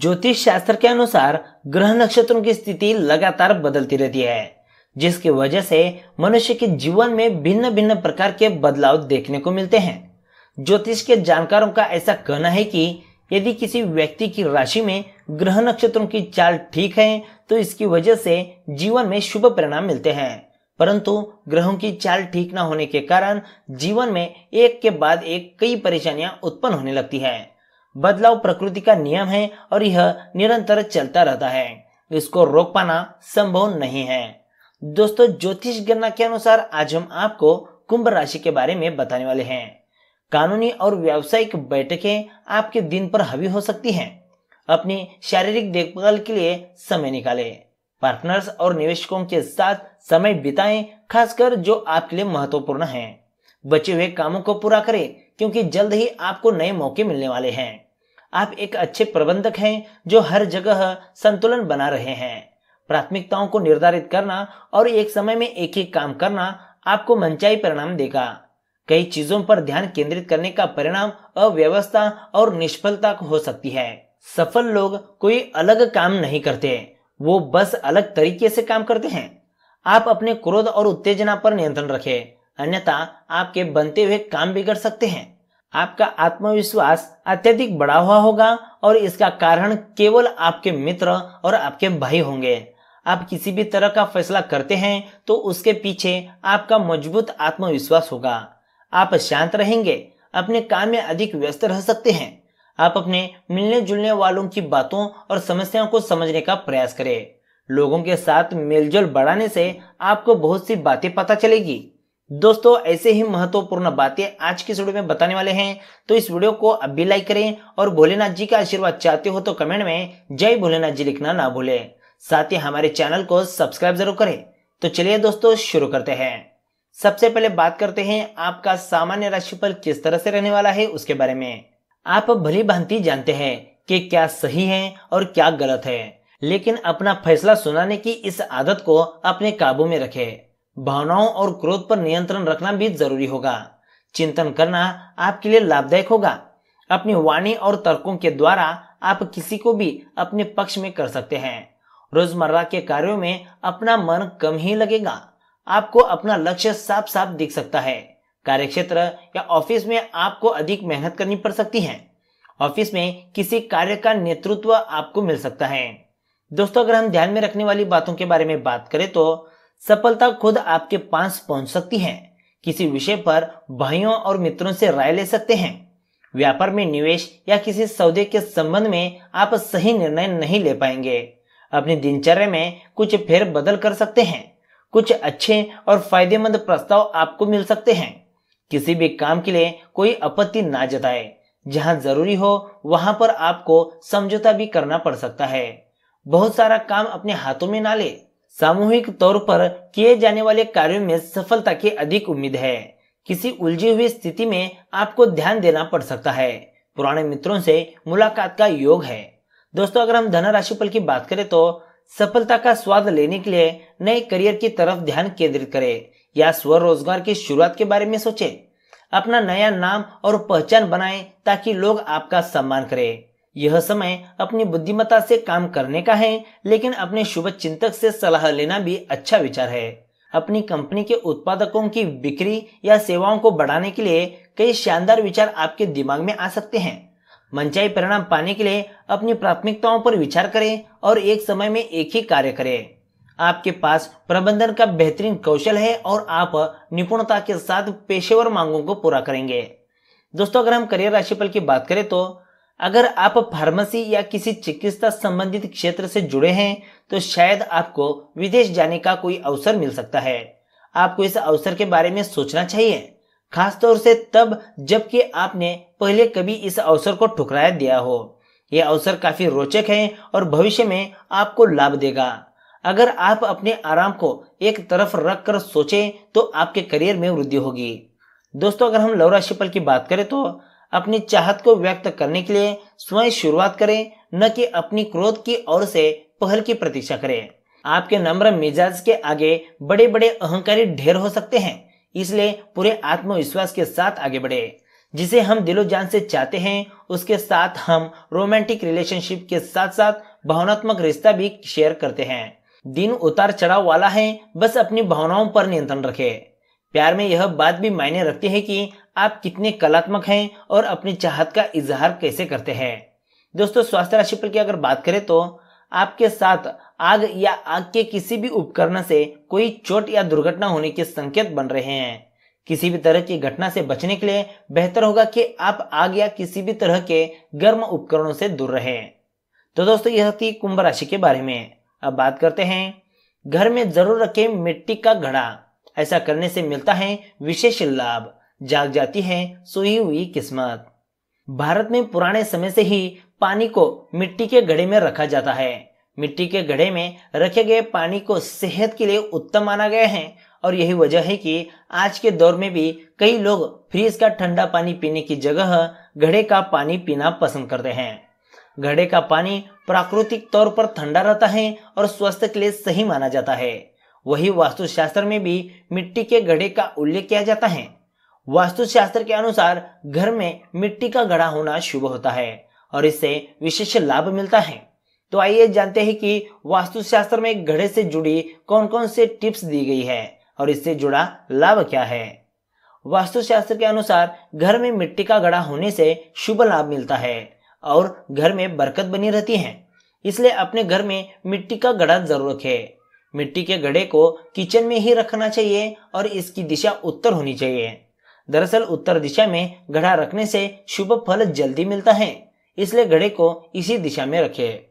ज्योतिष शास्त्र के अनुसार ग्रह नक्षत्रों की स्थिति लगातार बदलती रहती है, जिसकी वजह से मनुष्य के जीवन में भिन्न भिन्न प्रकार के बदलाव देखने को मिलते हैं। ज्योतिष के जानकारों का ऐसा कहना है कि यदि किसी व्यक्ति की राशि में ग्रह नक्षत्रों की चाल ठीक है तो इसकी वजह से जीवन में शुभ परिणाम मिलते हैं, परंतु ग्रहों की चाल ठीक न होने के कारण जीवन में एक के बाद एक कई परेशानियां उत्पन्न होने लगती है। बदलाव प्रकृति का नियम है और यह निरंतर चलता रहता है, इसको रोक पाना संभव नहीं है। दोस्तों, ज्योतिष गणना के अनुसार आज हम आपको कुंभ राशि के बारे में बताने वाले हैं। कानूनी और व्यावसायिक बैठकें आपके दिन पर हावी हो सकती हैं। अपनी शारीरिक देखभाल के लिए समय निकालें, पार्टनर्स और निवेशकों के साथ समय बिताएं, खासकर जो आपके लिए महत्वपूर्ण हैं। बचे हुए कामों को पूरा करें क्योंकि जल्द ही आपको नए मौके मिलने वाले हैं। आप एक अच्छे प्रबंधक हैं जो हर जगह संतुलन बना रहे हैं। प्राथमिकताओं को निर्धारित करना और एक समय में एक ही काम करना आपको मनचाही परिणाम देगा। कई चीजों पर ध्यान केंद्रित करने का परिणाम अव्यवस्था और निष्फलता हो सकती है। सफल लोग कोई अलग काम नहीं करते, वो बस अलग तरीके से काम करते हैं। आप अपने क्रोध और उत्तेजना पर नियंत्रण रखें, अन्यथा आपके बनते हुए काम बिगड़ सकते हैं। आपका आत्मविश्वास अत्यधिक बढ़ा हुआ होगा और इसका कारण केवल आपके मित्र और आपके भाई होंगे। आप किसी भी तरह का फैसला करते हैं तो उसके पीछे आपका मजबूत आत्मविश्वास होगा। आप शांत रहेंगे, अपने काम में अधिक व्यस्त रह सकते हैं। आप अपने मिलने जुलने वालों की बातों और समस्याओं को समझने का प्रयास करें। लोगों के साथ मेलजोल बढ़ाने से आपको बहुत सी बातें पता चलेगी। दोस्तों, ऐसे ही महत्वपूर्ण बातें आज की इस वीडियो में बताने वाले हैं, तो इस वीडियो को अब भी लाइक करें और भोलेनाथ जी का आशीर्वाद चाहते हो तो कमेंट में जय भोलेनाथ जी लिखना ना भूलें। साथ ही हमारे चैनल को सब्सक्राइब जरूर करें। तो चलिए दोस्तों, शुरू करते हैं। सबसे पहले बात करते हैं आपका सामान्य राशिफल किस तरह से रहने वाला है उसके बारे में। आप भली भांति जानते हैं कि क्या सही है और क्या गलत है, लेकिन अपना फैसला सुनाने की इस आदत को अपने काबू में रखें। भावनाओं और क्रोध पर नियंत्रण रखना भी जरूरी होगा। चिंतन करना आपके लिए लाभदायक होगा। अपनी वाणी और तर्कों के द्वारा आप किसी को भी अपने पक्ष में कर सकते हैं। रोजमर्रा के कार्यों में अपना मन कम ही लगेगा। आपको अपना लक्ष्य साफ साफ दिख सकता है। कार्यक्षेत्र या ऑफिस में आपको अधिक मेहनत करनी पड़ सकती है। ऑफिस में किसी कार्य का नेतृत्व आपको मिल सकता है। दोस्तों, अगर हम ध्यान में रखने वाली बातों के बारे में बात करें तो सफलता खुद आपके पास पहुंच सकती है। किसी विषय पर भाइयों और मित्रों से राय ले सकते हैं। व्यापार में निवेश या किसी सौदे के संबंध में आप सही निर्णय नहीं ले पाएंगे। अपनी दिनचर्या में कुछ फेरबदल कर सकते हैं। कुछ अच्छे और फायदेमंद प्रस्ताव आपको मिल सकते हैं। किसी भी काम के लिए कोई आपत्ति ना जताए। जहां जरूरी हो वहां पर आपको समझौता भी करना पड़ सकता है। बहुत सारा काम अपने हाथों में ना ले। सामूहिक तौर पर किए जाने वाले कार्यों में सफलता की अधिक उम्मीद है। किसी उलझी हुई स्थिति में आपको ध्यान देना पड़ सकता है। पुराने मित्रों से मुलाकात का योग है। दोस्तों, अगर हम धन राशिफल की बात करें तो सफलता का स्वाद लेने के लिए नए करियर की तरफ ध्यान केंद्रित करें या स्वरोजगार की शुरुआत के बारे में सोचें। अपना नया नाम और पहचान बनाएं ताकि लोग आपका सम्मान करें। यह समय अपनी बुद्धिमत्ता से काम करने का है, लेकिन अपने शुभ चिंतक से सलाह लेना भी अच्छा विचार है। अपनी कंपनी के उत्पादकों की बिक्री या सेवाओं को बढ़ाने के लिए कई शानदार विचार आपके दिमाग में आ सकते हैं। मनचाही परिणाम पाने के लिए अपनी प्राथमिकताओं पर विचार करें और एक समय में एक ही कार्य करें। आपके पास प्रबंधन का बेहतरीन कौशल है और आप निपुणता के साथ पेशेवर मांगों को पूरा करेंगे। दोस्तों, अगर हम करियर राशिफल की बात करें तो अगर आप फार्मेसी या किसी चिकित्सा संबंधित क्षेत्र से जुड़े हैं तो शायद आपको विदेश जाने का कोई अवसर मिल सकता है। आपको इस अवसर के बारे में सोचना चाहिए, खासतौर से तब जबकि आपने पहले कभी इस अवसर को ठुकराया दिया हो। यह अवसर काफी रोचक है और भविष्य में आपको लाभ देगा। अगर आप अपने आराम को एक तरफ रख कर सोचें तो आपके करियर में वृद्धि होगी। दोस्तों, अगर हम लव राशिफल की बात करें तो अपनी चाहत को व्यक्त करने के लिए स्वयं शुरुआत करें, न कि अपनी क्रोध की ओर से पहल की प्रतीक्षा करें। आपके नम्र मिजाज के आगे बड़े बड़े अहंकारी ढेर हो सकते हैं, इसलिए पूरे आत्मविश्वास के साथ आगे बढ़े। जिसे हम दिलो जान से चाहते हैं, उसके साथ हम रोमांटिक रिलेशनशिप के साथ साथ भावनात्मक रिश्ता भी शेयर करते हैं। दिन उतार चढ़ाव वाला है, बस अपनी भावनाओं पर नियंत्रण रखें। प्यार में यह बात भी मायने रखती है कि आप कितने कलात्मक हैं और अपनी चाहत का इजहार कैसे करते हैं। दोस्तों, स्वास्थ्य राशिफल की अगर बात करें तो आपके साथ आग या आग के किसी भी उपकरण से कोई चोट या दुर्घटना होने के संकेत बन रहे हैं। किसी भी तरह की घटना से बचने के लिए बेहतर होगा कि आप आग या किसी भी तरह के गर्म उपकरणों से दूर रहें। तो दोस्तों, यह थी कुंभ राशि के बारे में। अब बात करते हैं, घर में जरूर रखें मिट्टी का घड़ा। ऐसा करने से मिलता है विशेष लाभ, जाग जाती है सोई हुई किस्मत। भारत में पुराने समय से ही पानी को मिट्टी के घड़े में रखा जाता है। मिट्टी के घड़े में रखे गए पानी को सेहत के लिए उत्तम माना गया है और यही वजह है कि आज के दौर में भी कई लोग फ्रिज का ठंडा पानी पीने की जगह घड़े का पानी पीना पसंद करते हैं। घड़े का पानी प्राकृतिक तौर पर ठंडा रहता है और स्वास्थ्य के लिए सही माना जाता है। वही वास्तुशास्त्र में भी मिट्टी के घड़े का उल्लेख किया जाता है। वास्तुशास्त्र के अनुसार घर में मिट्टी का घड़ा होना शुभ होता है और इससे विशेष लाभ मिलता है। तो आइए जानते हैं कि वास्तुशास्त्र में घड़े से जुड़ी कौन कौन से टिप्स दी गई है और इससे जुड़ा लाभ क्या है। वास्तुशास्त्र के अनुसार घर में मिट्टी का घड़ा होने से शुभ लाभ मिलता है और घर में बरकत बनी रहती है, इसलिए अपने घर में मिट्टी का घड़ा जरूर रखें। मिट्टी के घड़े को किचन में ही रखना चाहिए और इसकी दिशा उत्तर होनी चाहिए। दरअसल उत्तर दिशा में घड़ा रखने से शुभ फल जल्दी मिलता है, इसलिए घड़े को इसी दिशा में रखें।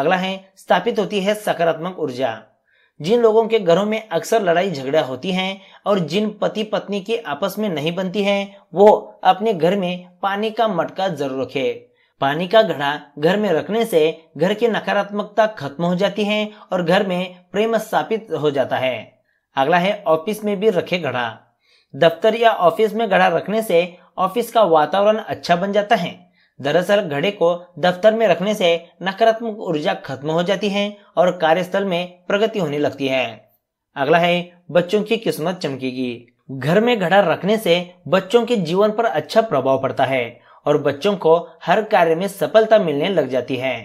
अगला है, स्थापित होती है सकारात्मक ऊर्जा। जिन लोगों के घरों में अक्सर लड़ाई झगड़ा होती है और जिन पति पत्नी की आपस में नहीं बनती है, वो अपने घर में पानी का मटका जरूर रखे। पानी का घड़ा घर में रखने से घर की नकारात्मकता खत्म हो जाती है और घर में प्रेम स्थापित हो जाता है। अगला है, ऑफिस में भी रखे घड़ा। दफ्तर या ऑफिस में घड़ा रखने से ऑफिस का वातावरण अच्छा बन जाता है। दरअसल घड़े को दफ्तर में रखने से नकारात्मक ऊर्जा खत्म हो जाती है और कार्यस्थल में प्रगति होने लगती है। अगला है, बच्चों की किस्मत चमकेगी। घर में घड़ा रखने से बच्चों के जीवन पर अच्छा प्रभाव पड़ता है और बच्चों को हर कार्य में सफलता मिलने लग जाती है।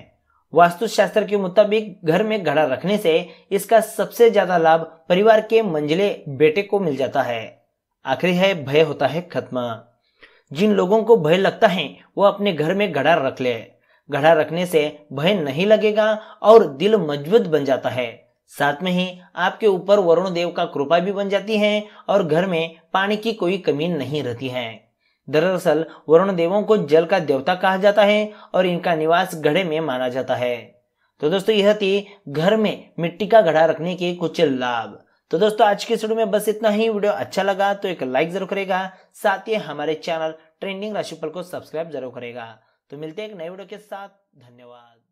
वास्तुशास्त्र के मुताबिक घर में घड़ा रखने से इसका सबसे ज्यादा लाभ परिवार के मंझले बेटे को मिल जाता है। आखिरी है, भय होता है खत्म। जिन लोगों को भय लगता है वो अपने घर में घड़ा रख ले। घड़ा रखने से भय नहीं लगेगा और दिल मजबूत बन जाता है। साथ में ही आपके ऊपर वरुण देव का कृपा भी बन जाती है और घर में पानी की कोई कमी नहीं रहती है। दरअसल वरुण देवों को जल का देवता कहा जाता है और इनका निवास घड़े में माना जाता है। तो दोस्तों, यह थी घर में मिट्टी का घड़ा रखने के कुछ लाभ। तो दोस्तों, आज की वीडियो में बस इतना ही। वीडियो अच्छा लगा तो एक लाइक जरूर करेगा, साथ ही हमारे चैनल ट्रेंडिंग राशिफल को सब्सक्राइब जरूर करेगा। तो मिलते हैं एक नए वीडियो के साथ। धन्यवाद।